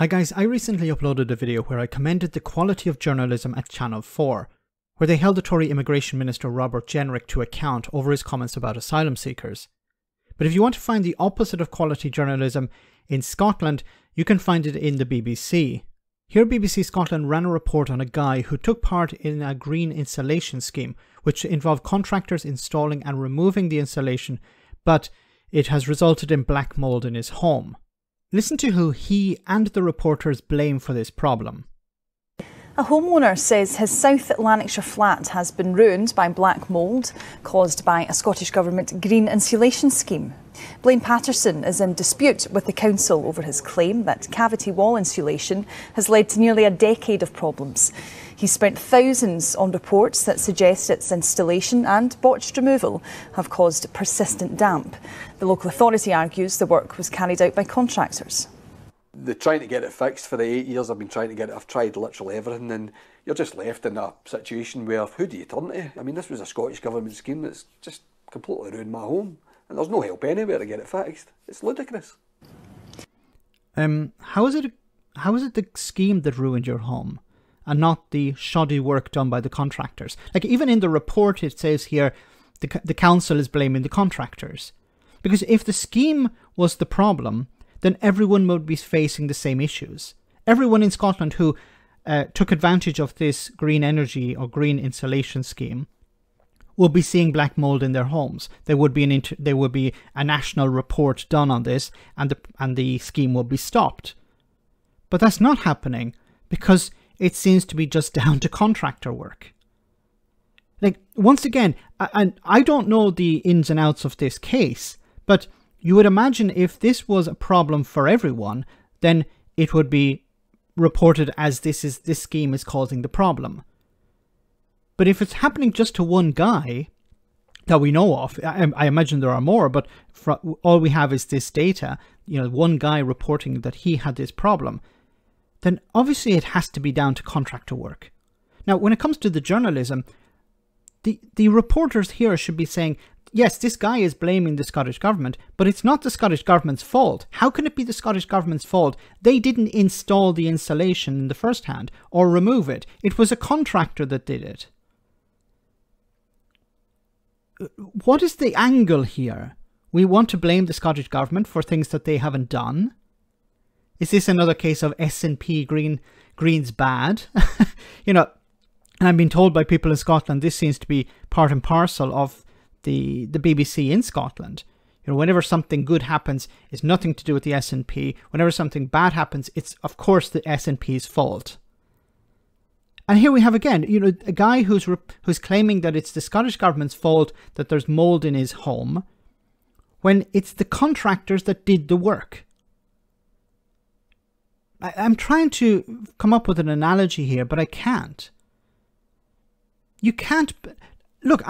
Hi guys, I recently uploaded a video where I commended the quality of journalism at Channel 4, where they held the Tory Immigration Minister Robert Jenrick to account over his comments about asylum seekers. But if you want to find the opposite of quality journalism in Scotland, you can find it in the BBC. Here BBC Scotland ran a report on a guy who took part in a green insulation scheme, which involved contractors installing and removing the insulation, but it has resulted in black mould in his home. Listen to who he and the reporters blame for this problem. A homeowner says his South Lanarkshire flat has been ruined by black mould caused by a Scottish Government green insulation scheme. Blaine Patterson is in dispute with the council over his claim that cavity wall insulation has led to nearly a decade of problems. He spent thousands on reports that suggest its installation and botched removal have caused persistent damp. The local authority argues the work was carried out by contractors. They're trying to get it fixed for the 8 years I've been trying to get it. I've tried literally everything, and you're just left in a situation where who do you turn to? I mean, this was a Scottish Government scheme that's just completely ruined my home, and there's no help anywhere to get it fixed. It's ludicrous. How is it the scheme that ruined your home, and not the shoddy work done by the contractors? Like, even in the report it says here, the council is blaming the contractors. Because if the scheme was the problem, then everyone would be facing the same issues. Everyone in Scotland who took advantage of this green energy or green insulation scheme will be seeing black mould in their homes. There would be a national report done on this, and the scheme will be stopped. But that's not happening, because it seems to be just down to contractor work. Like, once again, I don't know the ins and outs of this case, but you would imagine if this was a problem for everyone, then it would be reported as this scheme is causing the problem. But if it's happening just to one guy that we know of, I imagine there are more, but all we have is this data, you know, one guy reporting that he had this problem, then obviously it has to be down to contractor work. Now, when it comes to the journalism, the reporters here should be saying, yes, this guy is blaming the Scottish Government, but it's not the Scottish Government's fault. How can it be the Scottish Government's fault? They didn't install the insulation in the first hand or remove it. It was a contractor that did it. What is the angle here? We want to blame the Scottish Government for things that they haven't done. Is this another case of SNP green's bad? You know, and I've been told by people in Scotland this seems to be part and parcel of the BBC in Scotland. You know, whenever something good happens, it's nothing to do with the SNP. Whenever something bad happens, it's of course the SNP's fault. And here we have again, you know, a guy who's claiming that it's the Scottish Government's fault that there's mould in his home, when it's the contractors that did the work. I'm trying to come up with an analogy here, but I can't. You can't... Look,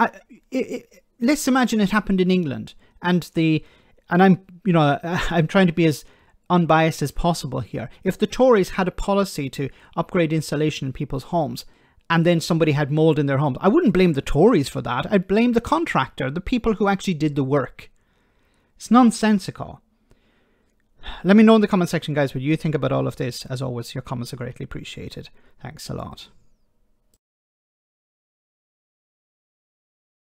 let's imagine it happened in England, and I'm, you know, I'm trying to be as unbiased as possible here. If the Tories had a policy to upgrade insulation in people's homes, and then somebody had mould in their homes, I wouldn't blame the Tories for that. I'd blame the contractor, the people who actually did the work. It's nonsensical. Let me know in the comment section, guys, what you think about all of this. As always, your comments are greatly appreciated. Thanks a lot.